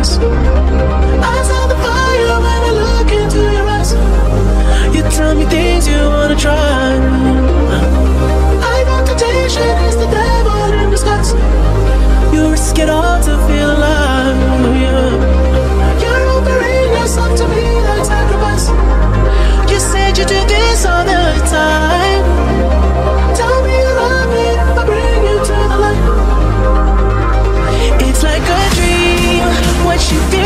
dance. I saw the fire when I look into your eyes. You tell me things you wanna try. Identification is the devil in disguise. You risk it all to feel alive, yeah. You're offering yourself to me like sacrifice. You said you do this all the time. Tell me you love me if I bring you to the light. It's like a dream, what you feel.